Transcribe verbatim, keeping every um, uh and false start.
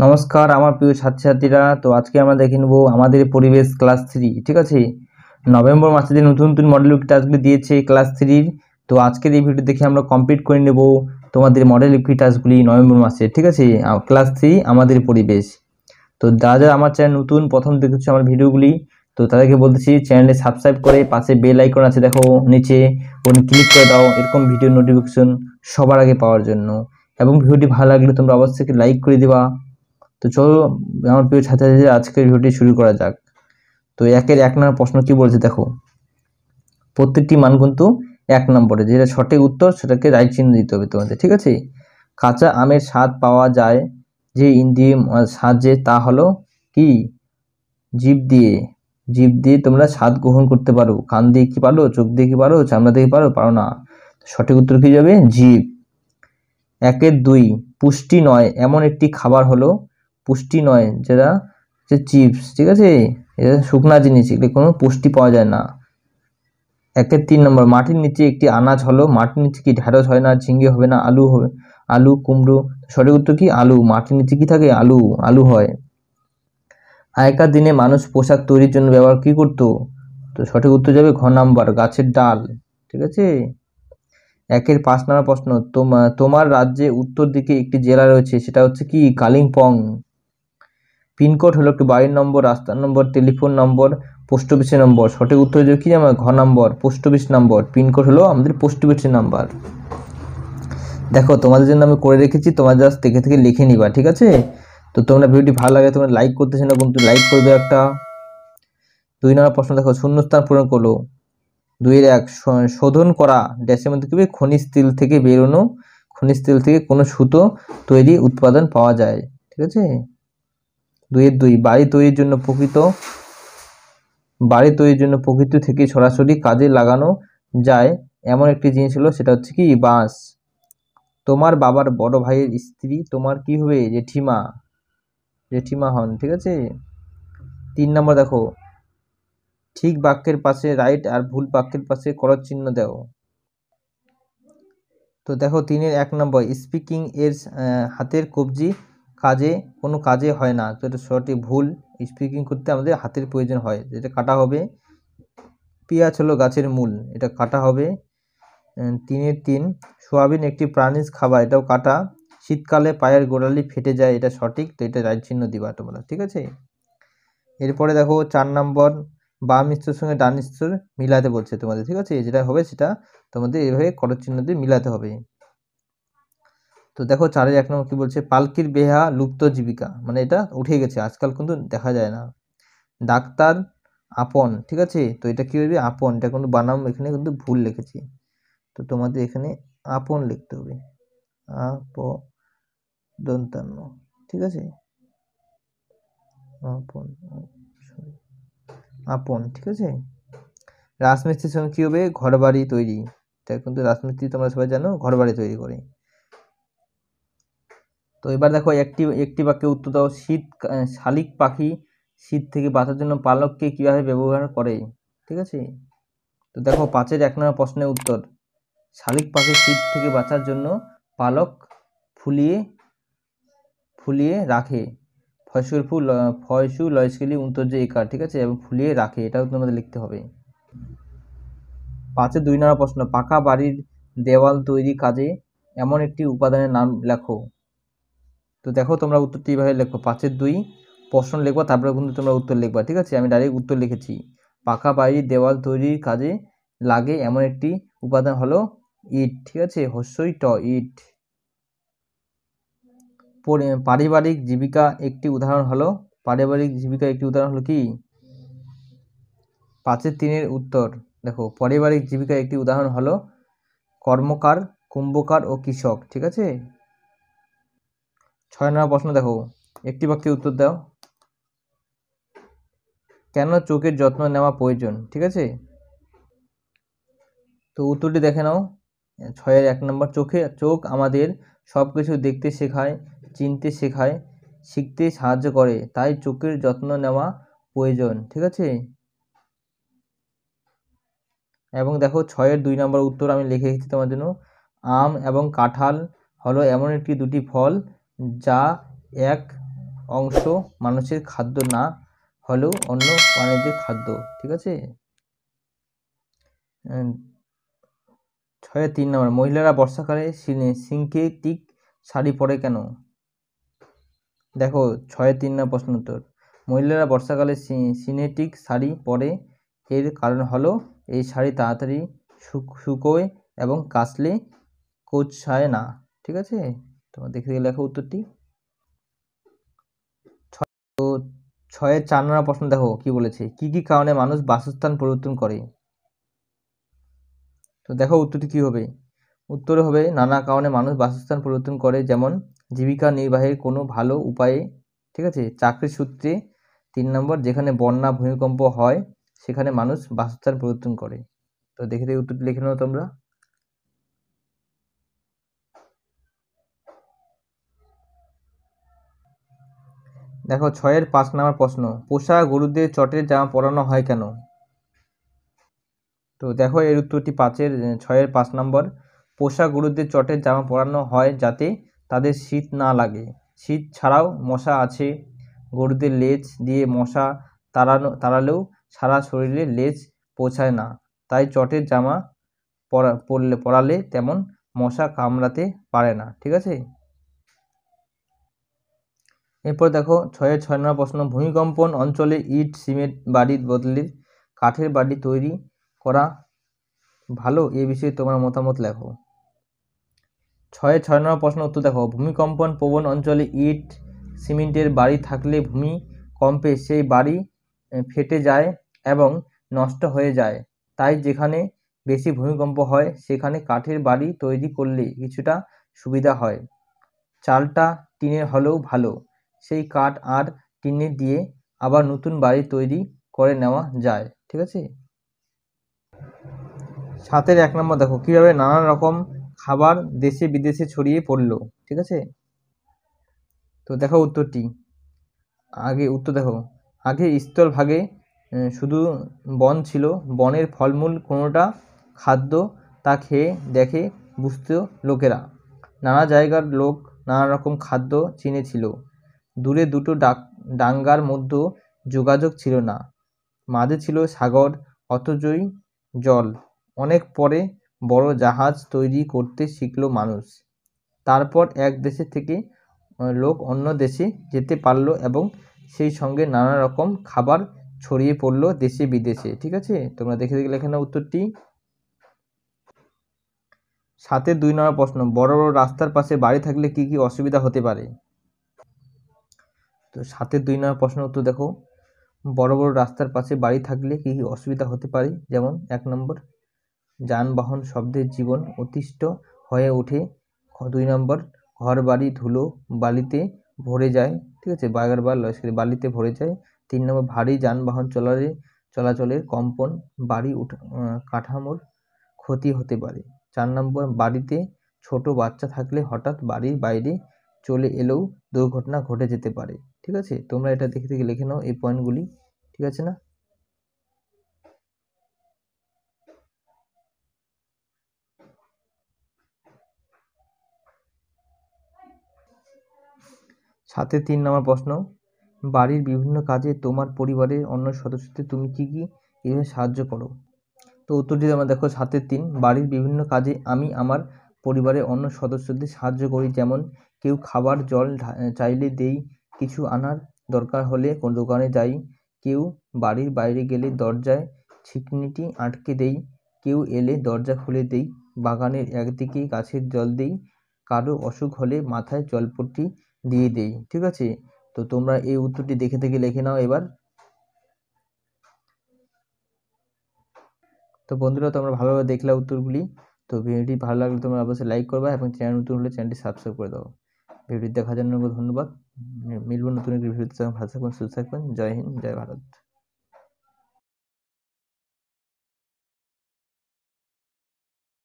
नमस्कार आमार प्रिय छात्र छात्रीरा तो आज के आमरा देखे नेब आमादेर परिबेश क्लास थ्री ठीक आछे नवेम्बर मासे नतून नतून मडेल यूनिट टास्कगुलो दिएछे क्लास थ्री तो आजकेर एई भिडियो देखे आमरा कमप्लीट करे नेब तोमादेर मडेल यूनिट टास्कगुली नवेम्बर मासे ठीक आछे क्लास थ्री आमादेर परिबेश। तो जारा जारा आमार चैनल नतून प्रथम देखछो आमार भिडियोगुली तो तादेरके बोलतेछि चैनेले सबस्क्राइब करे पाशे बेल आइकन आछे देखो नीचे ओन क्लिक करे दाओ एरकम भिडियो नोटिफिकेशन सबार आगे पाओयार जोन्नो एबं भिडियोटी भालो लागले तोमरा अवश्यई लाइक करे दिबा। तो चलो हमारे प्रिय छात्र छात्री आज के भिडियोटी शुरू करा जाक। तो एकेर एक नम्बर प्रश्न कि बोलेछे देखो प्रत्येकटी मान किन्तु एक नम्बरे जेटा सठिक उत्तर सेटाके राइट चिन्ह दिते होबे तोमादेर ठीक आछे। काँचा आमेर स्वाद पावा जाय जे इंद्रिय साजे ता हलो कि जीभ दिए जीभ दिए तोमरा स्वाद ग्रहण करते पारो कान दिए कि पारो चोख दिए कि पारो चामड़ा दिए पारो पारो ना सठिक उत्तर कि जाबे जीभ। एकेर दुई पुष्टि नय एमन एकटी खाबार हलो पुष्टि नय जेटा चिप्स ठीक है ये शुकना जिनिस को पुष्टि पावा जाए ना। एकेर तीन नम्बर माटिर नीचे एक आनाज हलो माटिर नीचे कि ढेड़स है ना झिंगे होबे ना आलू होबे आलू कुमड़ो सठिक उत्तर कि आलू माटिर नीचे कि थाके आलू आलू है। आजकार दिने मानुष पोशाक तैरिर जोन्नो व्यवहार कि करतो तो सठिक उत्तर जाबे घ नम्बर गाछेर डाल ठीक है। एकेर पाँच नम्बर प्रश्न तोम तोमार राज्ये उत्तर दिके एक जेला रयेछे सेटा हच्छे कि कालिम्पोंग। पिनकोड हलो एक बाड़ी नम्बर रास्तार number telephone number post office number सठिक उत्तर जो कि घ number post office number pin code हलो आमादेर पोस्ट अफिस नम्बर। देखो तुम्हारे जन्य आमि करे रेखेछि तुम्हारा जस्ट देखे थेके लिखे निबा ठीक आछे। तो तोमरा भिडियोटी भालो लागे तोमरा लाइक करतेछो ना किन्तु लाइक करे दाओ एकटा। दुई नम्बर प्रश्न देखो शून्यस्थान पूरण करलो दुइएर एक शोधन करा डैशेर मध्ये कि खनिज तेल थेके बेरोनो खनिज तेल थेके कोनो सूतो तैरि उत्पादन पावा जाय ठीक आछे। दुई दुई बाड़ी तैरिर जोन्नो प्रकृत बाड़ी तैरिर जोन्नो प्रकृत थेके सरासरि काजे लागानो जाय एमन एकटी जिनिस हलो सेटा हच्छे कि बाँस। तोमार बाबार बड़ भाइयेर स्त्री तोमार कि होबे जेठिमा जेठिमा हन ठीक आछे। तीन नम्बर देखो ठीक वाक्येर पाशे राइट आर भूल वाक्येर पाशे करर चिन्ह दाओ। तो देखो तीनेर एक नम्बर स्पिकिंग एर हातेर कब्जी काजे कोनो काजे हय ना तो एटा सठिक भूल स्पिकिंग करते आमादेर हातेर प्रयोजन हय एटा काटा हबे। पेंयाज हलो गाछेर मूल एटा काटा हबे। तीने तीन सोयाबिन एकटी प्राणीज खाबार एटाओ काटा। शीतकाले पायेर गोड़ाली फेटे जाय एटा सठिक तो एटा राइट चिन्ह दिबा तोमरा ठीक आछे। एरपरे देखो चार नम्बर बाम स्तरेर संगे डान स्तर मिलाते बोलछे तोमादेर ठीक आछे जेटा हबे सेटा तोमादेर एइभाবে करর চিহ্ন দিয়ে মিলাতে হবে। तो देखो चार एक नम्बर कि बोलছে पालकिर बेहा लुप्त जीविका माने एटा उठे गेছে आजकल किन्तु देखा जाए ना। डाक्तार आपन ठीक आछे तो एटा कि होबे आपन एटा किन्तु बानाम एखाने किन्तु भूल लिखेছি तो तोमाদের এখানে আপন লিখতে হবে আপদন্তান্ন ঠিক আছে আপন আপন ঠিক আছে। রাজমিস্ত্রির সঙ্গে কি হবে ঘরবাড়ি তৈরি এটা কিন্তু রাজমিস্ত্রি তোমরা সবাই জানো ঘরবাড়ি তৈরি করে। तो एबार देखो एकटी एकटी वाक्य उत्तर दाओ शीत शालिक पाखी शीत थेके बाँचार जोन्नो पालक के किभाबे व्यवहार करे ठीक आछे। तो देखो पाँचेर एक नम्बर प्रश्नेर उत्तर शालिक पाखी शीत थेके बाँचार जोन्नो पालक फुलिए फुलिए राखे फयसुर फुल फयसु लयस्केली उन्तर्जय एकार ठीक आछे एबं फुलिए राखे एटाओ तोमादेर लिखते हबे। पाँचेर दुई नम्बर प्रश्न पाका बाड़िर देवाल तैरि काजे एमन एकटी उपादानेर नाम लेखो। तो देखो तुम्हारा उत्तर ये लिखो पाँचर दुई प्रश्न लिखो तपर क्योंकि तुम्हारा उत्तर लिखा ठीक है हमें डायरेक्ट उत्तर लिखे। पाका बाड़ी देवाल तैरि काजे लागे एमन एक उपादान हलो इट ठीक है हस्यई ट इट। पारिवारिक जीविका एक उदाहरण हलो पारिवारिक जीविका एक उदाहरण हलो कि पाँचर तीन उत्तर देखो पारिवारिक जीविका एक उदाहरण हलो कर्मकार कुम्भकार और कृषक ठीक है। छय नम्बर प्रश्न देखो एक वाक्य उत्तर दाओ केन चोखेर जत्न नेওয়া प्रयोजन ठीक है। तो उत्तरटी देखे नाओ छयेर एक नम्बर चोखे चोख आमादेर सबकिछु देखते शेखाय चिनते शेखाय शिखते साहाज्य करे ताई चोखेर जत्न नेওয়া प्रयोजन ठीक है। एबं देखो छयेर दुई नम्बर उत्तर आमि लिखे रेखेछि तोमार जोन्नो आम एबं काठाल हलो एमन एकटी दुटी फल जा एक अंश मानुषेर खाद्य ना हलेও अन्य प्राणीदेर खाद्य। ठीक आछे। छये तीन नम्बर महिलारा बर्षाकाले सिंथेटिक शाड़ी परे केन? देखो छये तीन नम्बर प्रश्न उत्तर महिलारा बर्षाकाले सिंथेटिक शाड़ी परे एर कारण हलो ए शाड़ी ताड़ाताड़ी शुकोय एबं कासले कोचाय ना। ठीक आछे। तोमरा देखे दिले लेखो उत्तरटी। छये चार नम्बर प्रश्न देखो कि बोलेछे कि कि कारणे मानुष बासस्थान परिवर्तन करे। तो देखो उत्तर की होबे उत्तर होबे नाना कारणे मानुष बासस्थान परिवर्तन करे जेमन जीविका निर्वाहेर कोनो भालो उपाय। ठीक आछे। चाकरिर सूत्रे तीन नम्बर जेखाने बन्या भूमिकम्प हय सेखाने मानुष बासस्थान परिवर्तन करे। तो देखे देखो उत्तर लिखे नाओ तोमरा। देखो छयेर पाँच नम्बर प्रश्न पोषा गरुदेर चटेर जामा परानो हय केन? तो देखो एर उत्तरटी पाँचेर छयेर पाँच नम्बर पोषा गरुदेर चटेर जामा परानो हय जाते तादेर शीत ना लागे। शीत छाड़ाओ मशा आछे गरुदेर लेज दिये मशा ताड़ानो ताड़ालेও सारा शरीरे लेज पौঁছায় ना ताई चटेर जामा परा पड़ले पराले तेमन मशा कामड़ाते पारे ना। ठीक आछे। एरपर देखो छये छय नम्बर प्रश्न भूमिकम्पन अंचले इट सीमेंट बाड़िर बदले काठेर बाड़ी तैरी करा भालो ए विषये तोमरा मतामत लेखो। छये छय नम्बर प्रश्न उत्तर देखो भूमिकम्पन प्रवण अंचले इट सीमेंटेर बाड़ी थाकले भूमिकम्पे सेई बाड़ी फेटे जाय एबं नष्ट हये जाय ताई जेखाने बेशी भूमिकम्प हय सेखाने काठेर बाड़ी तैरी करले किछुटा सुविधा हय। चालटा टिनेर हलेও भालो সেই কাঠ আর টিনে দিয়ে আবার নতুন বাড়ি তৈরি করে নেওয়া যায়। ঠিক আছে। সাতের এক নম্বর দেখো কিভাবে নানান রকম খাবার দেশে বিদেশে ছড়িয়ে পড়লো। ঠিক আছে। তো দেখো উত্তরটি আগে উত্তর দেখো আগে স্থলভাগে শুধু বন ছিল বনের ফলমূল কোনোটা খাদ্য তা খেয়ে দেখে বুঝতো লোকেরা। নানা জায়গার লোক নানা রকম খাদ্য চিনেছিল दूरे दुटो डांगार मध्य जोगाजोग छिलो ना माझे छिलो सागर अथचई जल अनेक परे बड़ो जहाज तैरी करते शिखलो मानुष तारपर एक देशे थेके लोक अन्य देशे जेते पारलो एबं सेई संगे नाना रकम खाबार छड़िए पड़लो देशे विदेशे। ठीक आछे। तोमरा देखे गेले एखाने उत्तरटी। साथे दुई नम्बर प्रश्न बड़ बड़ रास्तार पाशे बाड़ी थाकले कि कि असुविधा होते पारे। तो साथे दुई नम्बर प्रश्न उत्तर देखो बड़ बड़ रास्तार पाशे बाड़ी थाकले कि कि असुविधा होते पारे जेमन एक नम्बर जानबाहन शब्दे जीवन अतिष्ट हये उठे दुई नम्बर घर बाड़ी धुलो बालिते भरे जाए। ठीक आछे। बागार बार लस्कर बालिते भरे जाए। तीन नम्बर भारी जानबाहन चलारे चलाचलेर कम्पन बाड़ी उठ काठामोर क्षति होते पारे। चार नम्बर बाड़ीते छोटो बाच्चा थाकले हठात् बाड़ीर बाइरे चले एलेও दुर्घटना घटे जेते पारे। ठीक आछे। तोमरा एटा देखे देखे लिखे नाओ ए पॉइंटगुली। ठीक आछे ना। साथे तीन नम्बर प्रश्न बाड़ीर विभिन्न काजे तोमार परिवारेर अन्य सदस्यदेर तुमि कि कि एभाबे साहाज्य करो। तो उत्तरटी आमरा देखो साथे तीन बाड़ीर विभिन्न काजे आमि आमार परिवारेर अन्य सदस्यदेर साहाज्य करि जेमन কেউ খাবার জল চাইলে দেই কিছু আনার দরকার হলে কোন দোকানে যাই কেউ বাড়ির বাইরে গেলে দরজায় ছিকনিটি আটকে দেই কেউ এলে দরজা খুলে দেই বাগানের একদিকে গাছের জল দেই কারো অসুখ হলে মাথায় জলপট্টি দিয়ে দেই। ঠিক আছে। তো তোমরা এই উত্তরটি দেখে দেখে লিখে নাও এবার। তো বন্ধুরা তোমরা ভালোভাবে দেখলে উত্তরগুলি। তো ভিডিওটি ভালো লাগলে তোমরা অবশ্যই লাইক করবা এবং চ্যানেল নতুন হলে চ্যানেলটি সাবস্ক্রাইব করে দাও। ভিডিওটি দেখার জন্য ধন্যবাদ। মিলবো নতুন একটি ভিডিওতে। ভালো থাকুন, সুস্থ থাকুন। জয় হিন্দ, জয় ভারত।